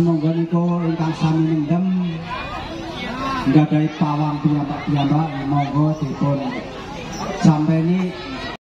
Semoga niko ingkang sami nendem nggadhahi pawang piyambak-piyambak monggo dipun sampeni.